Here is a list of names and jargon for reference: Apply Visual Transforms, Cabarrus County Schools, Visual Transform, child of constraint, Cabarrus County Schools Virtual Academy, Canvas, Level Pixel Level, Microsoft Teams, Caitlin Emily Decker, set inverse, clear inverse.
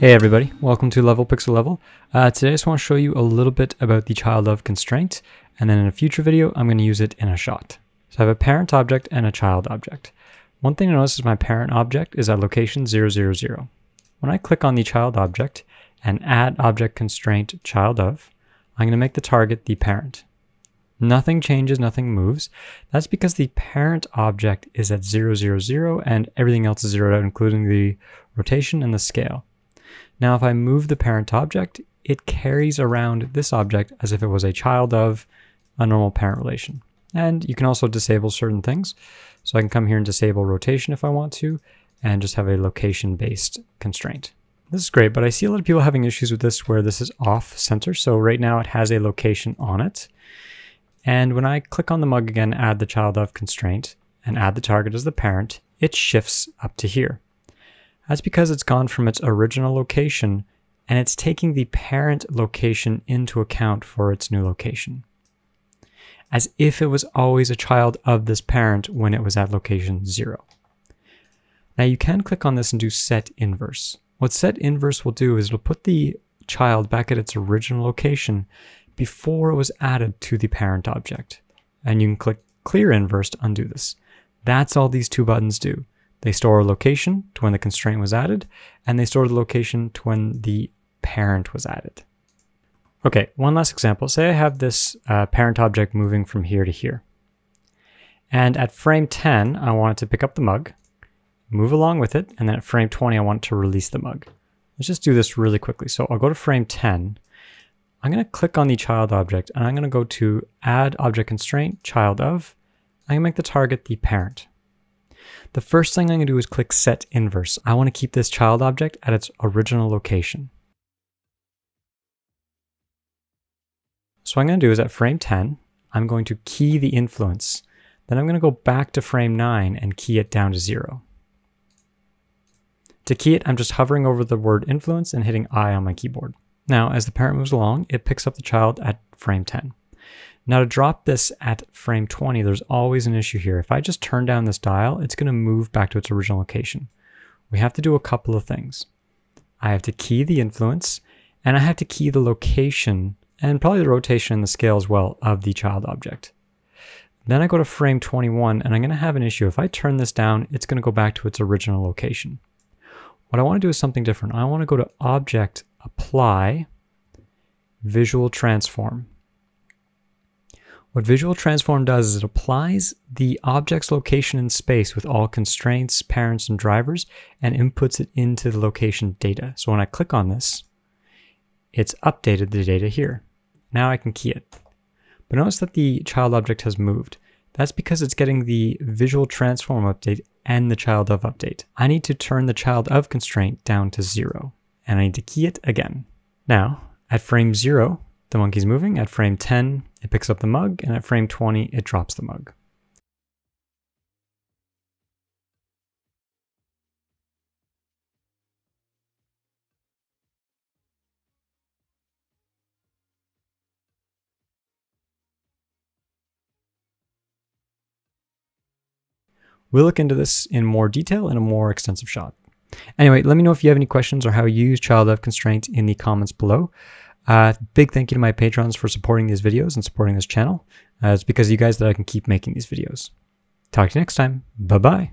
Hey everybody, welcome to Level Pixel Level. Today I just want to show you a little bit about the child of constraint, and then in a future video I'm going to use it in a shot. So I have a parent object and a child object. One thing to notice is my parent object is at location 000. When I click on the child object and add object constraint child of, I'm going to make the target the parent. Nothing changes, nothing moves. That's because the parent object is at 000 and everything else is zeroed out, including the rotation and the scale. Now, if I move the parent object, it carries around this object as if it was a child of a normal parent relation. And you can also disable certain things. So I can come here and disable rotation if I want to, and just have a location-based constraint. This is great, but I see a lot of people having issues with this where this is off-center. So right now it has a location on it. And when I click on the mug again, add the child of constraint, and add the target as the parent, it shifts up to here. That's because it's gone from its original location and it's taking the parent location into account for its new location, as if it was always a child of this parent when it was at location 0. Now you can click on this and do set inverse. What set inverse will do is it'll put the child back at its original location before it was added to the parent object. And you can click clear inverse to undo this. That's all these two buttons do. They store a location to when the constraint was added, and they store the location to when the parent was added. Okay, one last example. Say I have this parent object moving from here to here. And at frame 10, I want it to pick up the mug, move along with it, and then at frame 20, I want it to release the mug. Let's just do this really quickly. So I'll go to frame 10. I'm going to click on the child object, and I'm going to go to add object constraint, child of. I'm going to make the target the parent. The first thing I'm going to do is click set inverse. I want to keep this child object at its original location. So what I'm going to do is at frame 10, I'm going to key the influence. Then I'm going to go back to frame 9 and key it down to 0. To key it, I'm just hovering over the word influence and hitting I on my keyboard. Now, as the parent moves along, it picks up the child at frame 10. Now to drop this at frame 20, there's always an issue here. If I just turn down this dial, it's going to move back to its original location. We have to do a couple of things. I have to key the influence, and I have to key the location, and probably the rotation and the scale as well, of the child object. Then I go to frame 21, and I'm going to have an issue. If I turn this down, it's going to go back to its original location. What I want to do is something different. I want to go to Object, Apply, Visual Transform. What Visual Transform does is it applies the object's location in space with all constraints, parents, and drivers, and inputs it into the location data. So when I click on this, it's updated the data here. Now I can key it. But notice that the child object has moved. That's because it's getting the Visual Transform update and the child of update. I need to turn the child of constraint down to 0, and I need to key it again. Now, at frame 0, the monkey's moving. At frame 10, it picks up the mug, and at frame 20, it drops the mug. We'll look into this in more detail in a more extensive shot. Anyway, let me know if you have any questions or how you use child of constraint in the comments below. Big thank you to my patrons for supporting these videos and supporting this channel. It's because of you guys that I can keep making these videos. Talk to you next time. Bye-bye.